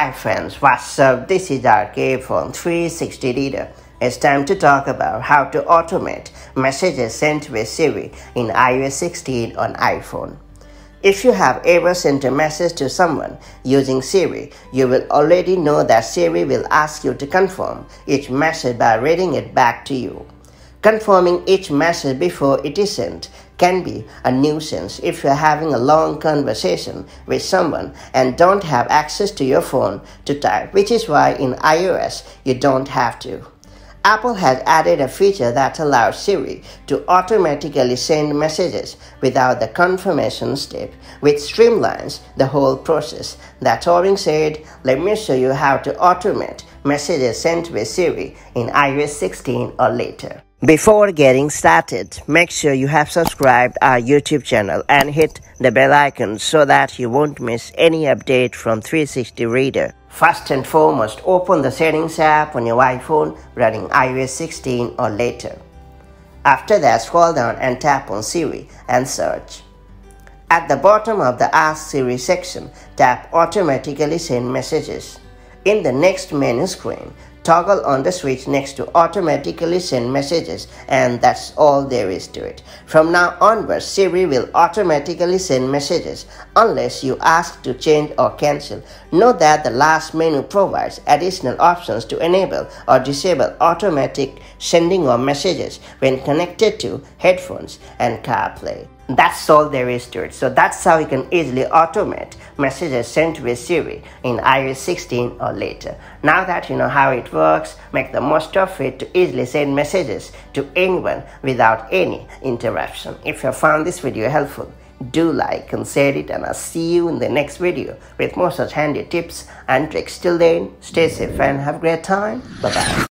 Hi friends, what's up? This is RK from 360 leader. It's time to talk about how to automate messages sent with Siri in iOS 16 on iPhone. If you have ever sent a message to someone using Siri, you will already know that Siri will ask you to confirm each message by reading it back to you. Confirming each message before it is sent can be a nuisance if you're having a long conversation with someone and don't have access to your phone to type, which is why in iOS you don't have to. Apple has added a feature that allows Siri to automatically send messages without the confirmation step, which streamlines the whole process. That having said, let me show you how to automate messages sent with Siri in iOS 16 or later. Before getting started, make sure you have subscribed our YouTube channel and hit the bell icon so that you won't miss any update from 360 Leader. First and foremost, open the Settings app on your iPhone running iOS 16 or later. After that, scroll down and tap on Siri and search. At the bottom of the Ask Siri section, tap Automatically Send Messages. In the next menu screen, toggle on the switch next to Automatically Send Messages, and that's all there is to it. From now onwards, Siri will automatically send messages unless you ask to change or cancel. Note that the last menu provides additional options to enable or disable automatic sending of messages when connected to headphones and CarPlay. That's all there is to it. So that's how you can easily automate messages sent with Siri in iOS 16 or later. Now that you know how it works, make the most of it to easily send messages to anyone without any interruption. If you found this video helpful, do like and share it, and I'll see you in the next video with more such handy tips and tricks. Till then, stay safe and have a great time. Bye-bye.